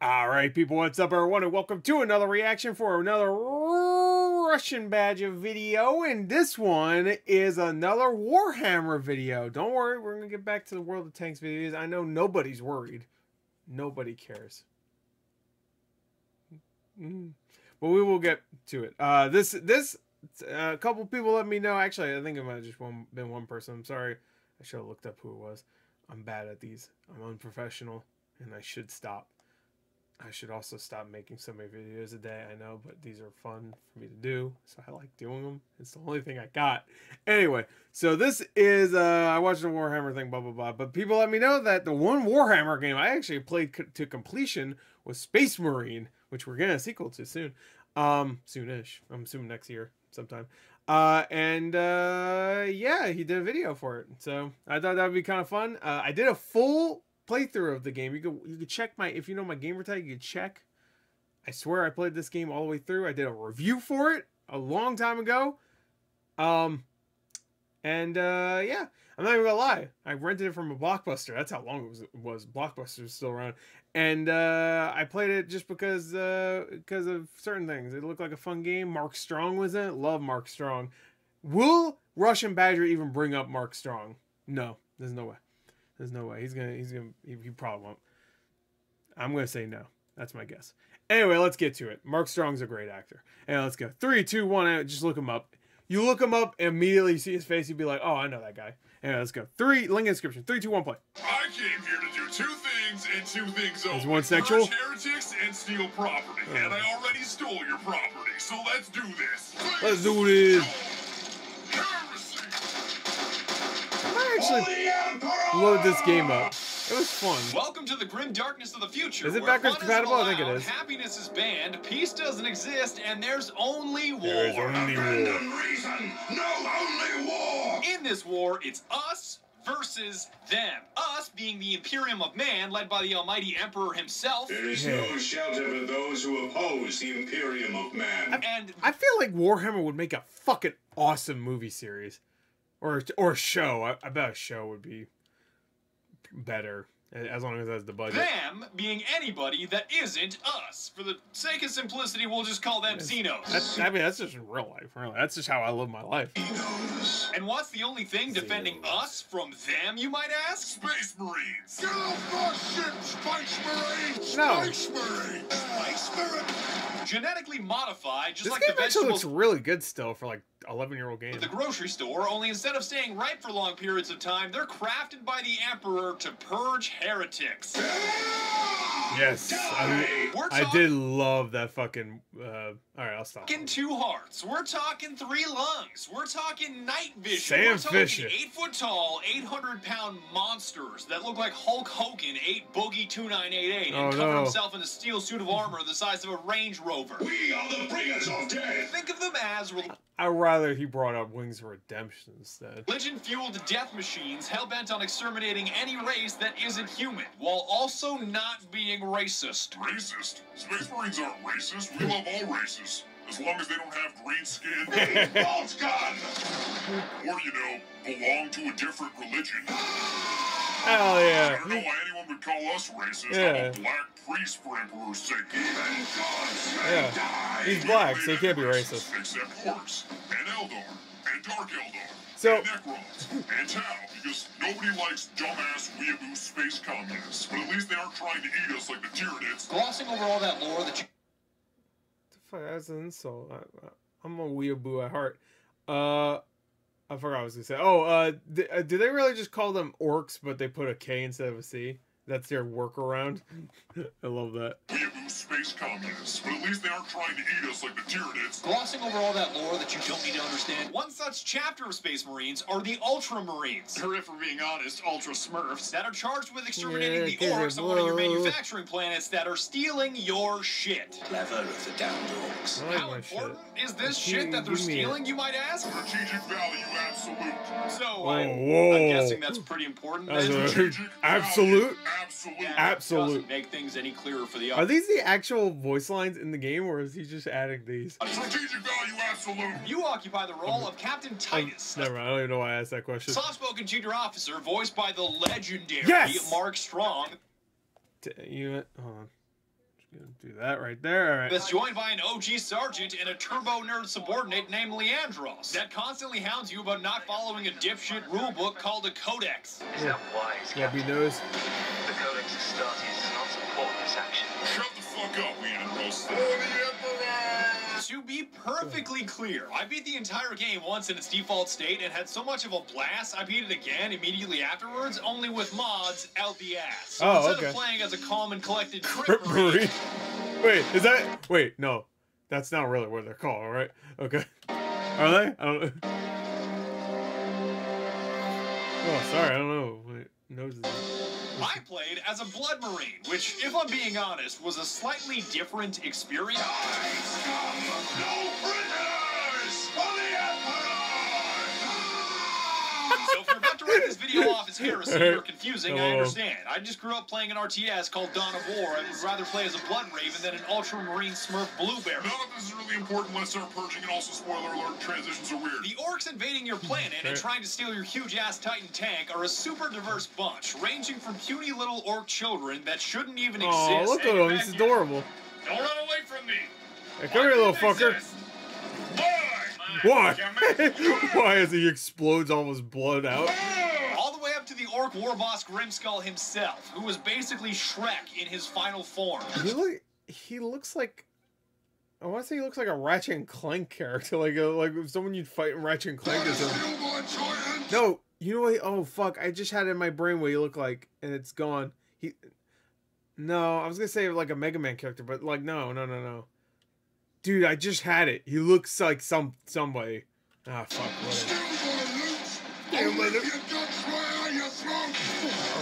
All right, people, what's up, everyone, and welcome to another reaction for another Russian Badger video, and this one is another Warhammer video. Don't worry, we're going to get back to the World of Tanks videos. I know nobody's worried. Nobody cares. But we will get to it. This couple people let me know. Actually, I think it might have just been one person. I'm sorry. I should have looked up who it was. I'm bad at these. I'm unprofessional, and I should stop. I should also stop making so many videos a day, I know, but these are fun for me to do, so I like doing them. It's the only thing I got. Anyway, so this is, I watched the Warhammer thing, blah, blah, blah, but people let me know that the one Warhammer game I actually played to completion was Space Marine, which we're getting a sequel to soon. Soon-ish. I'm assuming next year sometime. Yeah, he did a video for it, so I thought that would be kind of fun. I did a full playthrough of the game. You could check my, if you know my gamer tag, you could check. I swear I played this game all the way through. I did a review for it a long time ago. Yeah, I'm not even gonna lie. I rented it from a Blockbuster. That's how long it was. Blockbuster was still around, and I played it just because of certain things. It looked like a fun game. Mark Strong was in it. Love Mark Strong. Will Russian Badger even bring up Mark Strong? No, there's no way. There's no way. He probably won't. I'm going to say no. That's my guess. Anyway, let's get to it. Mark Strong's a great actor. And let's go. 3, 2, 1, just look him up. You look him up, immediately you see his face, you'd be like, oh, I know that guy. Anyway, let's go. 3, link in description. 3, 2, 1, play. I came here to do 2 things and 2 things only. Is one sexual? Purge heretics and steal property. Oh. And I already stole your property, so let's do this. Let's do this. Load this game up. It was fun. Welcome to the grim darkness of the future. Is it backwards compatible? I think it is. Happiness is banned, peace doesn't exist, and there's only war. There's only war. Reason, no only war. In this war, it's us versus them. Us being the Imperium of Man, led by the almighty Emperor himself. There is no shelter for those who oppose the Imperium of Man. I feel like Warhammer would make a fucking awesome movie series. Or a show. I bet a show would be better, as long as that's the budget. Them being anybody that isn't us. For the sake of simplicity, we'll just call them Xenos. That's just in real life, really. That's just how I live my life. Xenos. And what's the only thing defending us from them, you might ask? Space Marines. Get off my ship, Space Marines. No. Space Marines. Space Marines. Genetically modified, just like the vegetables. This game actually looks really good still for like 11-year-old game. At the grocery store, only instead of staying ripe for long periods of time, they're crafted by the Emperor to purge heretics. Yes, I did love that fucking. All right, I'll stop. Talking 2 hearts. We're talking 3 lungs. We're talking night vision. Sam Fisher. 8-foot-tall, 800-pound monsters that look like Hulk Hogan ate Boogie 2988 and covered himself in a steel suit of armor the size of a Range Rover. We are the bringers of death. Think of them as. I'd rather he brought up Wings of Redemption instead. Religion-fueled death machines hell-bent on exterminating any race that isn't human, while also not being racist. Racist? Space Marines aren't racist. We love all races, as long as they don't have green skin. Balls gone! Or, you know, belong to a different religion. Hell yeah. I don't know why anyone would call us racist. Yeah. I'm a black priest for Emperor's sake. Even gods may die. He's black, so he can't be racist. Except Orcs, and Eldar, and Dark Eldar, and Necrons, and Tau, because nobody likes dumbass weeaboo space communists. But at least they aren't trying to eat us like the Tyranids. Glossing over all that lore that you... What the fuck, that's an insult. I'm a weeaboo at heart. I forgot what I was going to say. Oh, do they really just call them Orcs, but they put a K instead of a C? That's their workaround? I love that. Weeaboo space communists, but at least they aren't trying to eat us like the Tyranids. Glossing over all that lore that you don't need to understand, one such chapter of Space Marines are the Ultramarines. Or if we're being honest, Ultra Smurfs, that are charged with exterminating the Orcs on one of your manufacturing planets that are stealing your shit. Clever with the damned Orcs. How important is this shit that they're stealing, you might ask? Strategic value, absolute. So I'm guessing that's pretty important. Absolute? Absolutely. Yeah, absolutely. Doesn't make things any clearer for the audience. Are these the actual voice lines in the game, or is he just adding these? Strategic value, absolute. You occupy the role of Captain Titus. Never mind, I don't even know why I asked that question. Soft-spoken junior officer, voiced by the legendary Mark Strong. You, hold on. Gonna do that right there. All right. That's joined by an OG sergeant and a turbo nerd subordinate named Leandros that constantly hounds you about not following a dipshit rulebook called a codex. Is that wise? Yeah, he knows. The codex of Astartes does not support this action. Shut the fuck up, Leandros. For the Emperor! To be perfectly clear, I beat the entire game once in its default state and had so much of a blast, I beat it again immediately afterwards, only with mods out the ass. So instead of playing as a calm and collected Crit Marine. Wait, is that... Wait, no. That's not really what they're called, right? Okay. Are they? I don't know. Oh, sorry, I don't know. Wait, noses. I played as a Blood Marine, which, if I'm being honest, was a slightly different experience. No prisoners for the Emperor! So if you're about to write this video off as heresy or confusing, I understand. I just grew up playing an RTS called Dawn of War and would rather play as a Blood Raven than an Ultramarine Smurf Blueberry. None of this is really important when I start purging, and also, spoiler alert, transitions are weird. The Orcs invading your planet and trying to steal your huge-ass Titan tank are a super diverse bunch, ranging from puny little Orc children that shouldn't even exist. Oh, look at him. He's adorable. Don't run away from me. Hey, come here, little fucker. Why? Why as he explodes all his blood out? All the way up to the Orc Warboss Grimskull himself, who was basically Shrek in his final form. He looks like... I want to say he looks like a Ratchet and Clank character. Like someone you'd fight in Ratchet and Clank or something. No, you know what? Oh, fuck. I just had it in my brain what he looked like, and it's gone. He... No, I was going to say like a Mega Man character, but like, no. Dude, I just had it. He looks like somebody. Ah, fuck. Oh,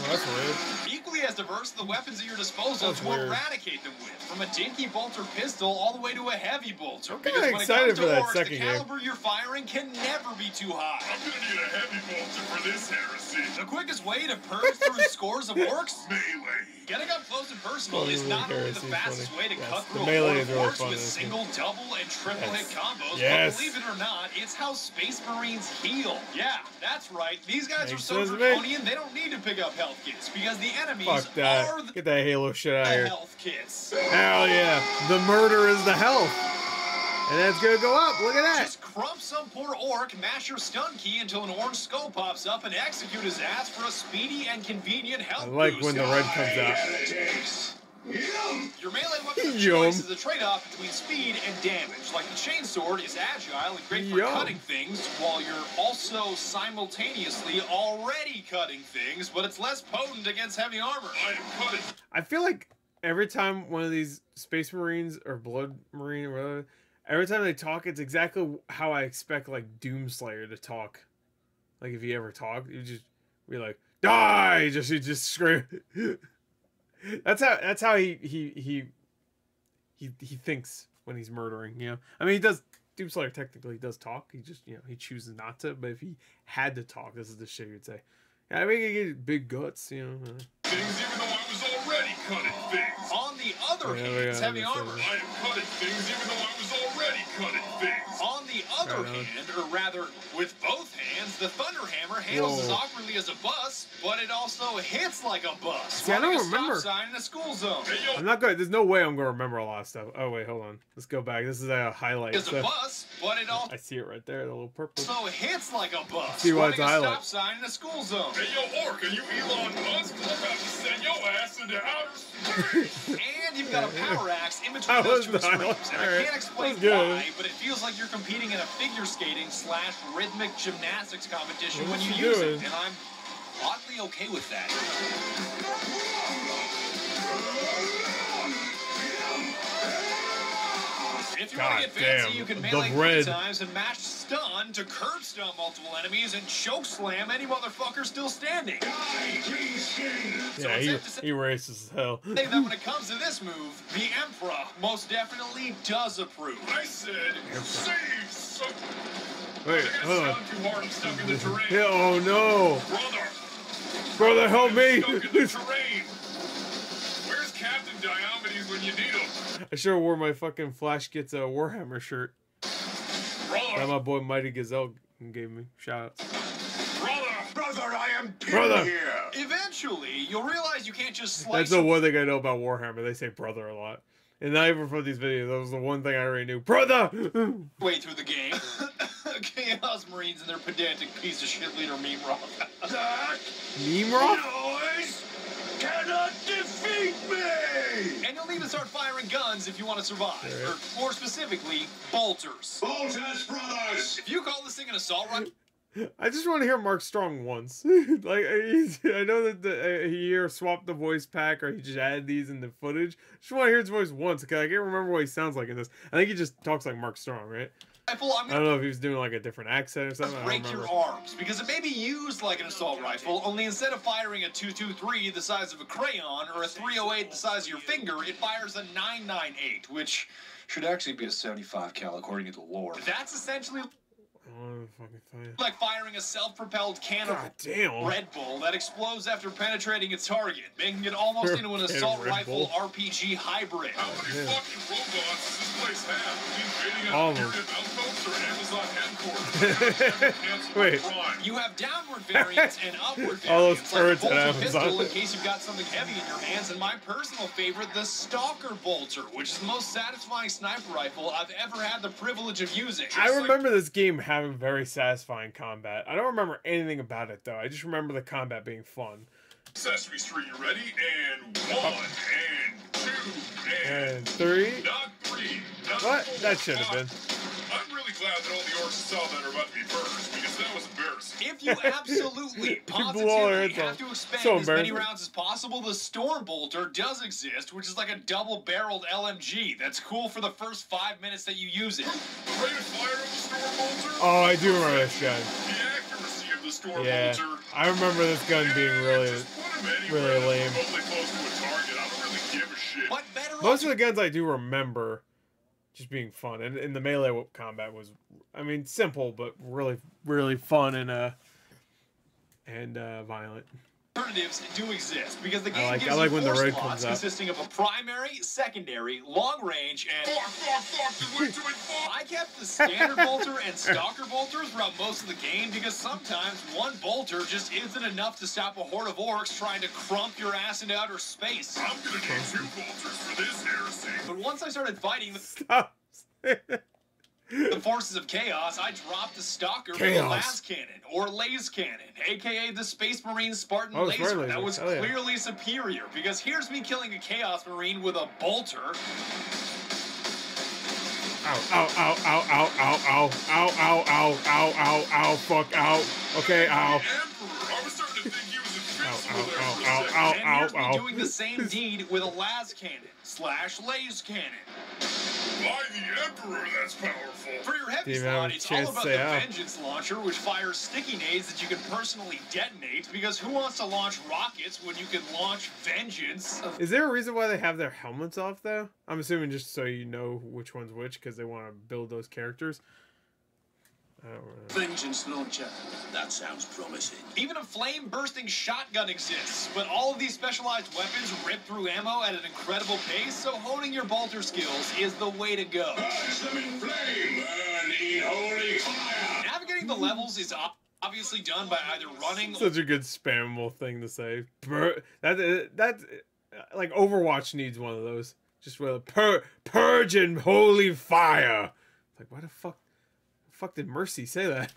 that's weird. Equally as diverse, the weapons at your disposal to eradicate them with, from a dinky bolter pistol all the way to a heavy bolter. I'm kind of excited for that second game. The caliber you're firing can never be too high. I'm gonna need a heavy bolter for this heresy. The quickest way to purge through scores of Orcs? Melee. Getting up close and personal is not only the fastest way to cut through Orcs with single, double, and triple hit combos, but believe it or not, it's how Space Marines heal. Yeah, that's right. These guys are so draconian, they don't need to pick up health kits because the enemies are the... Get that Halo shit out of here. Health kits. Hell yeah. The murder is the health. And that's gonna go up. Look at that. Just crump some poor Orc, mash your stun key until an orange skull pops up, and execute his ass for a speedy and convenient health boost. I like when the red comes out. Your melee weapon of choice is a trade-off between speed and damage. Like the chainsword is agile and great for cutting things, while you're also simultaneously already cutting things, but it's less potent against heavy armor. I feel like every time one of these Space Marines or Blood Marine or whatever, every time they talk, it's exactly how I expect like Doomslayer to talk. Like if he ever talked, he would just be like, "Die!" Just scream. That's how he thinks when he's murdering, you know. I mean, he does. Doomslayer technically does talk. He just, you know, he chooses not to. But if he had to talk, this is the shit he would say. I mean, he gets big guts, you know. Things, even though I was already cutting things. On the other hand, it's heavy armor. I am cutting things, even though I was already cutting things. On the other hand, or rather, with both hands, the thunder hammer handles as awkwardly as a bus, but it also hits like a bus. See, I don't remember. Sign in a school zone. I'm not good. There's no way I'm gonna remember a lot of stuff. Oh wait, hold on. Let's go back. This is a highlight. It's a bus, but it also. I see it right there, the little purple. So it hits like a bus. Let's see why it's a highlight. Stop sign in a school zone. Hey yo, Orc, are you Elon Musk? Send your ass into outer space. And you've got a power axe in between those two extremes. And I can't explain why, but it feels like you're competing in a figure skating / rhythmic gymnastics competition when you use it. And I'm oddly okay with that. If you want to get fancy, you can melee 3 times and mash stun to curb stun multiple enemies and choke slam any motherfucker still standing. So he races as hell. Say that when it comes to this move, the Emperor most definitely does approve. I said, save some. Wait, hold on. Oh no. Brother, help me. Where's Captain Diomedes when you need him? I sure wore my fucking Flash Gets a Warhammer shirt. Brother. That my boy Mighty Gazelle gave me. Shout out. Brother, I am here. Eventually, eventually you'll realize you can't just slice. That's the one thing I know about Warhammer. They say brother a lot. And not even from these videos. That was the one thing I already knew. Brother! Way through the game. Chaos Marines and their pedantic piece of shit leader, Meme Rock. That Meme Rock? Noise cannot defeat me! And you'll need to start firing guns if you want to survive. Right. Or more specifically, bolters. Bolters, brothers! If you call this thing an assault rifle... I just want to hear Mark Strong once. Like, I know that he either swapped the voice pack or he just added these in the footage. I just want to hear his voice once because I can't remember what he sounds like in this. I think he just talks like Mark Strong, right? I don't know if he was doing like a different accent or something. Break your arms because it may be used like an assault rifle, only instead of firing a .223 the size of a crayon or a .308 the size of your finger, it fires a .998, which should actually be a .75 cal according to the lore. That's essentially. Like firing a self-propelled can of Red Bull that explodes after penetrating its target, making it almost into an assault rifle RPG hybrid. How many fucking robots does this place have? Invading Imperium outposts or Amazon headquarters? Wait. You have downward variants and upward variants. All those turrets like a pistol in case you've got something heavy in your hands, and my personal favorite, the Stalker Bolter, which is the most satisfying sniper rifle I've ever had the privilege of using. I remember this game having very satisfying combat. I don't remember anything about it though. I just remember the combat being fun. Sesame Street, you ready? And one, and two, and three. Not three. Not what? Four, that should have been. I'm really glad that all the orcs saw that are about to be first because that was embarrassing. If you absolutely positively have to expend as many rounds as possible, the Storm Bolter does exist, which is like a double-barreled LMG. That's cool for the first 5 minutes that you use it. The rate of fire of the Storm Bolter. Oh, I do remember this gun. The accuracy of the Storm Bolter. I remember this gun being really lame. Close to a target. I don't really give a shit. What better most of the guns I do remember. Just being fun, and the melee combat was, I mean, simple but really fun and violent. Alternatives do exist because the game gives you four slots consisting of a primary, secondary, long range, and I kept the standard bolter and stalker bolter throughout most of the game because sometimes one bolter just isn't enough to stop a horde of orcs trying to crump your ass into outer space. I'm gonna need two bolters for this heresy. But once I started fighting the the forces of chaos, I dropped the stalker with a lascannon, or laser cannon, aka the Space Marine Spartan laser that was clearly superior, because here's me killing a Chaos Marine with a bolter. Ow, ow, ow, ow, ow, ow, ow, ow, ow, ow, ow, ow, ow, fuck, ow, okay, ow. And here's me doing the same deed with a lascannon slash laser cannon. By the Emperor, that's powerful. For your heavy slot, it's all about the Vengeance Launcher, which fires sticky nades that you can personally detonate, because who wants to launch rockets when you can launch vengeance? Is there a reason why they have their helmets off, though? I'm assuming just so you know which one's which, because they want to build those characters. Vengeance Launcher. That sounds promising. Even a flame-bursting shotgun exists, but all of these specialized weapons rip through ammo at an incredible pace, so honing your bolter skills is the way to go. Burst them in flame! Burn in holy fire! Navigating the levels is obviously done by either running... Such a good spammable thing to say. That's like, Overwatch needs one of those. Just with a purge in holy fire! Like, why the fuck... Fuck did Mercy say that?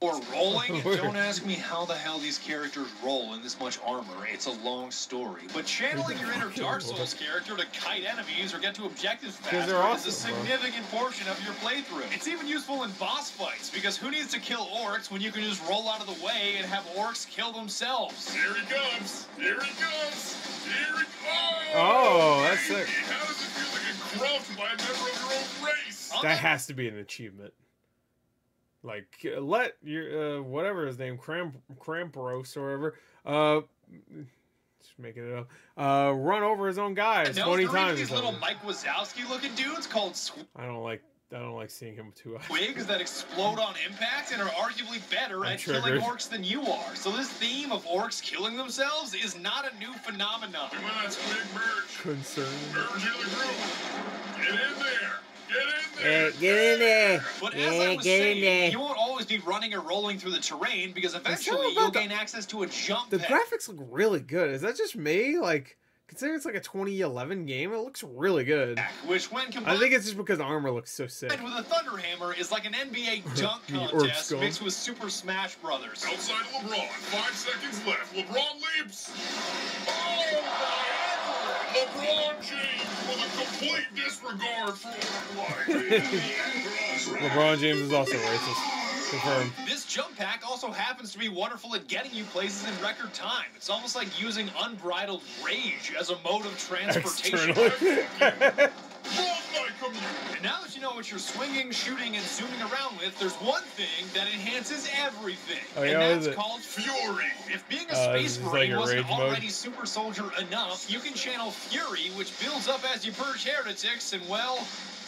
Or rolling? Don't ask me how the hell these characters roll in this much armor. It's a long story. But channeling your inner Dark Souls character to kite enemies or get to objectives faster is a significant portion of your playthrough. It's even useful in boss fights, because who needs to kill orcs when you can just roll out of the way and have orcs kill themselves? Here he comes! Here he comes! Here he comes! Oh, that's sick. How does it feel like a corrupt by a member of your own race? That has to be an achievement. Like, let your, whatever his name, Krampros or whatever, just making it up, run over his own guys 20 times. These little Mike Wazowski looking dudes called I don't like seeing him too often. Wigs that explode on impact and are arguably better at killing orcs than you are. So this theme of orcs killing themselves is not a new phenomenon. Come on, Squig, merge. Concern. Merge in the group. Get in there. Get in there! But as I was saying, you won't always just be running or rolling through the terrain, because eventually you'll gain access to a jump pad. The graphics look really good. Is that just me? Like, considering it's like a 2011 game, it looks really good. Which, when combined, I think it's just because armor looks so sick. And with a thunder hammer is like an NBA dunk contest mixed with Super Smash Brothers. Outside LeBron, 5 seconds left. LeBron leaps. Oh, my Emperor! LeBron James with a complete disregard for life. LeBron James is also racist. Confirmed. This jump pack also happens to be wonderful at getting you places in record time. It's almost like using unbridled rage as a mode of transportation. And now that you know what you're swinging, shooting, and zooming around with, there's one thing that enhances everything, and that's called fury. If being a space marine wasn't already super soldier enough, you can channel fury, which builds up as you purge heretics and, well,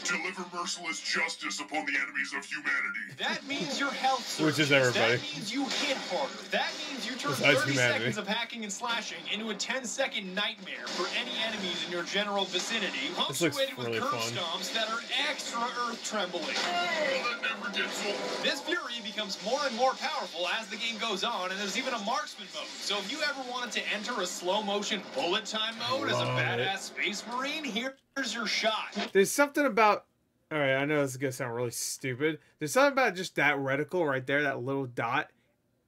deliver merciless justice upon the enemies of humanity. That means your health surges. Which is everybody. That means you hit harder. That means you turn 30 seconds of hacking and slashing into a 10-second nightmare for any enemies in your general vicinity, punctuated with curb stomps that are extra earth trembling. Oh, that never gets old. This fury becomes more and more powerful as the game goes on, and there's even a marksman mode. So if you ever wanted to enter a slow-motion bullet time mode as a badass space marine, here's your shot. There's something about, all right, I know this is gonna sound really stupid, there's something about just that reticle right there, that little dot,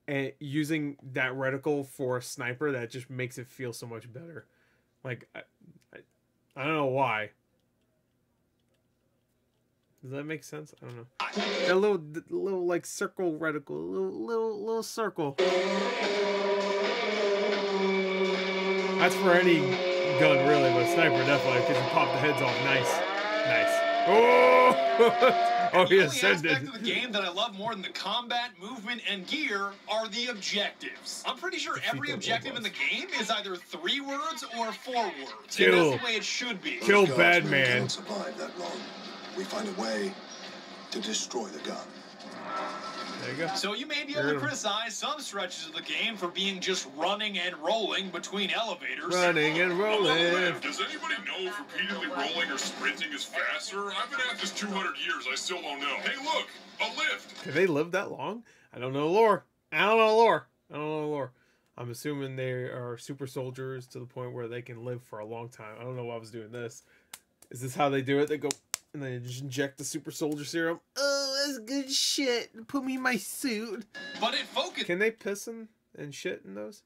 and using that reticle for a sniper that just makes it feel so much better. Like, I don't know why. Does that make sense? I don't know. That little like circle reticle, little circle. That's for any gun, really, but sniper definitely, because you pop the heads off. Nice. Oh, oh, he ascended. The only aspect of the game that I love more than the combat, movement, and gear are the objectives. I'm pretty sure every objective in the game is either 3 words or 4 words. Kill. That's the way it should be. Kill bad man. Can't survive that long. We find a way to destroy the gun. There you go. So you may be able to criticize some stretches of the game for being just running and rolling between elevators. Running and rolling. Does anybody know if repeatedly rolling or sprinting is faster? I've been at this 200 years. I still don't know. Hey, look, a lift. Did they live that long? I don't know lore. I'm assuming they are super soldiers to the point where they can live for a long time. I don't know why I was doing this. Is this how they do it? They go and they just inject the super soldier serum. That's good shit. Put me in my suit. But it focuses. Can they piss him and shit in those?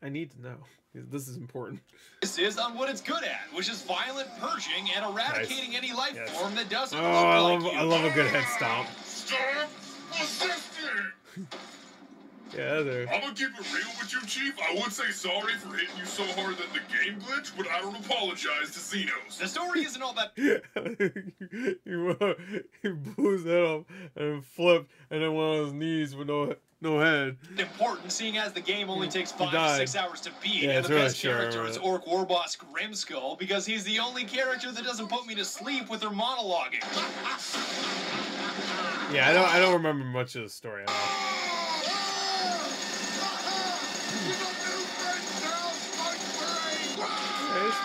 I need to know. This is important. This is on what it's good at, which is violent purging and eradicating any life form that doesn't look like you. I love a good head stomp. Stop resisting! Yeah, there. I'm gonna keep it real with you, Chief. I would say sorry for hitting you so hard that the game glitched, but I don't apologize to Xenos. The story isn't all that. He blew his head off and flipped, and then went on his knees with no head. Important, seeing as the game only takes 5 to 6 hours to beat, and the best character is Orc Warboss Grimskull, because he's the only character that doesn't put me to sleep with her monologuing. Yeah, I don't remember much of the story at all.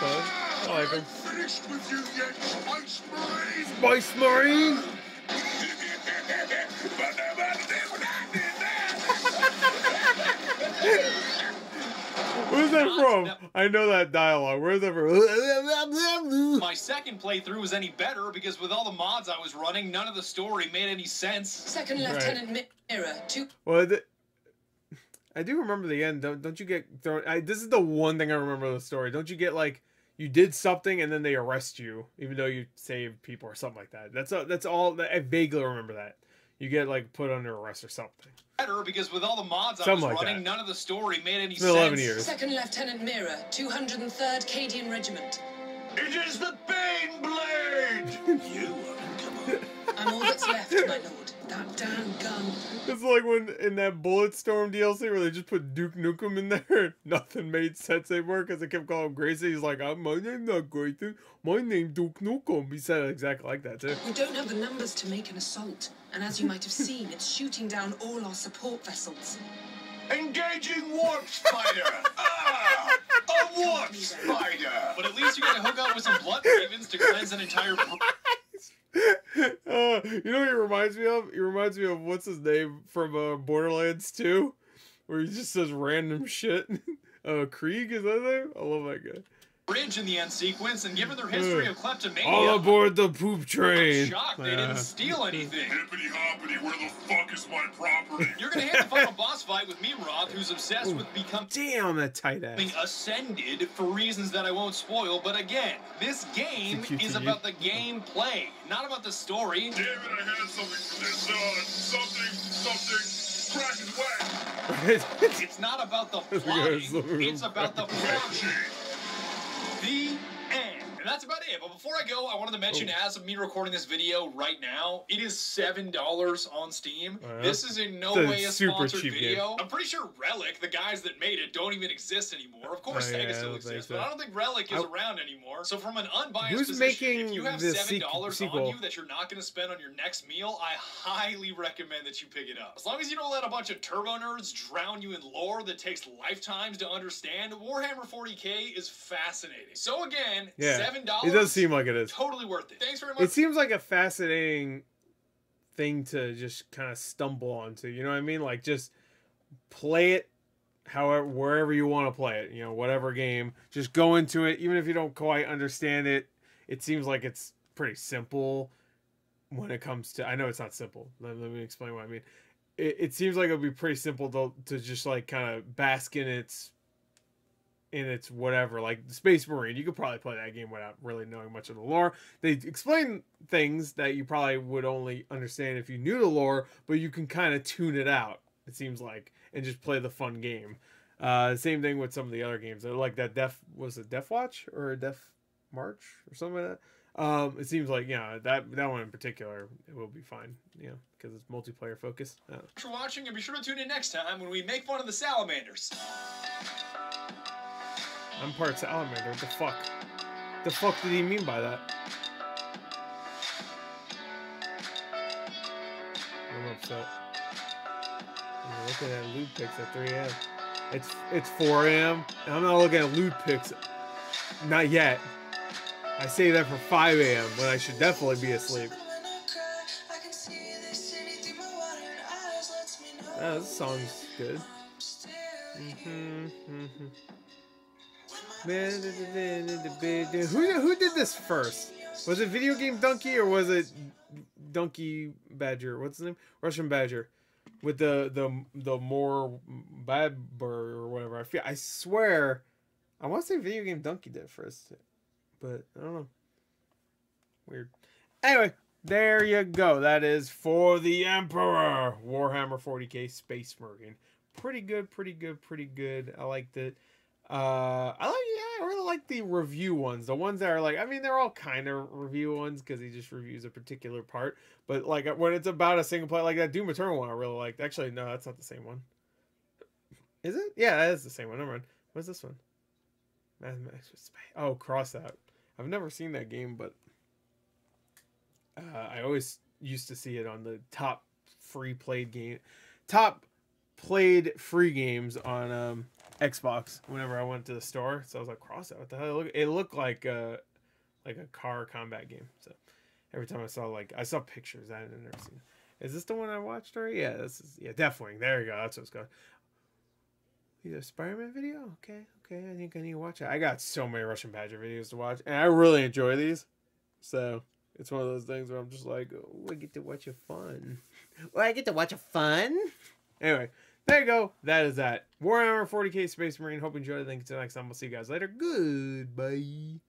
I like him. Finished with you yet, Spice Marine! Spice Marine! Where's that from? I know that dialogue. Where's that from? My second playthrough was any better because with all the mods I was running, none of the story made any sense. Second Lieutenant Mira, two. Well, I do remember the end. Don't you get thrown? This is the one thing I remember of the story. Don't you get like, you did something and then they arrest you, even though you saved people or something like that. That's all. I vaguely remember that. You get like put under arrest or something. Better because with all the mods I was running, none of the story made any sense. 11 years. Second Lieutenant Mira, 203rd Cadian Regiment. It is the Bane Blade. You come on. I'm all that's left, my lord. That damn gun. It's like when in that Bulletstorm DLC where they just put Duke Nukem in there. Nothing made sense anymore because they kept calling him Grayson. He's like, my name's not Grayson. My name's Duke Nukem. He said it exactly like that too. We don't have the numbers to make an assault. And as you might have seen, it's shooting down all our support vessels. Engaging warp spider. A warp spider. But at least you got to hook up with some blood ravens to cleanse an entire... You know what he reminds me of? He reminds me of what's his name from Borderlands 2, where he just says random shit. Krieg, is that name? I love that guy. Bridge in the end sequence, and given their history of kleptomania, all aboard the poop train. I'm shocked they didn't steal anything. Hippity hoppity, where the fuck is my property? You're gonna have to fight a boss fight with me, Roth, who's obsessed with becoming ascended for reasons that I won't spoil. But again, this game is about the gameplay, not about the story. Damn it! I had something. It's not about the plotting, it's about the plotting. The end. And that's about it. But before I go, I wanted to mention, as of me recording this video right now, it is $7 on Steam. This is in no way a sponsored video. I'm pretty sure Relic, the guys that made it, don't even exist anymore. Of course Sega still exists, but I don't think Relic is around anymore. So from an unbiased position, if you have $7 on you that you're not going to spend on your next meal, I highly recommend that you pick it up. As long as you don't let a bunch of turbo nerds drown you in lore that takes lifetimes to understand, Warhammer 40k is fascinating. So again, $7. It does seem like it is. Totally worth it. Thanks very much. It seems like a fascinating thing to just kind of stumble onto. You know what I mean? Like, just play it however, wherever you want to play it. You know, whatever game. Just go into it. Even if you don't quite understand it, it seems like it's pretty simple when it comes to... I know it's not simple. Let me explain what I mean. It seems like it would be pretty simple to just, like, kind of bask in its... and it's whatever, like Space Marine. You could probably play that game without really knowing much of the lore. They explain things that you probably would only understand if you knew the lore, but you can kind of tune it out, it seems like, and just play the fun game. Same thing with some of the other games. Like that Death Watch or Death March or something like that. It seems like, yeah, that one in particular, it will be fine, yeah, because it's multiplayer focused. Thanks for watching, and be sure to tune in next time when we make fun of the salamanders. I'm part salamander. What the fuck? The fuck did he mean by that? I'm upset. I'm looking at lewd pics at 3 a.m. It's 4 a.m. and I'm not looking at lewd pics. Not yet. I say that for 5 a.m. when I should definitely be asleep. Oh, this song's good. Who did this first? Was it Video Game Donkey or was it Donkey Badger? What's his name? Russian Badger, with the more Badger or whatever. I swear, I want to say Video Game Donkey did it first, but I don't know. Weird. Anyway, there you go. That is For the Emperor, Warhammer 40k Space Marine. Pretty good, pretty good, pretty good. I liked it. I really like the review ones. The ones that are like, I mean, they're all kind of review ones because he just reviews a particular part. But like when it's about a single player, like that Doom Eternal one, I really liked. Actually, no, that's not the same one. Is it? Yeah, that is the same one. Never mind. What's this one? Mathematics with Space. Oh, Cross Out. I've never seen that game, but I always used to see it on the top played free games on Xbox whenever I went to the store. So I was like, Cross Out, what the hell? It looked like a car combat game. So every time I saw, like, I saw pictures I had never seen. Is this the one I watched already? Yeah, this is, yeah, Deathwing. There you go. That's what it's called. Is a Spider-Man video? Okay. I think I need to watch it. I got so many Russian Badger videos to watch, and I really enjoy these. So it's one of those things where I'm just like, oh, I get to watch a fun. Well, I get to watch a fun. Anyway. There you go. That is that. Warhammer 40k Space Marine. Hope you enjoyed it. Thank you. Until next time. We'll see you guys later. Goodbye.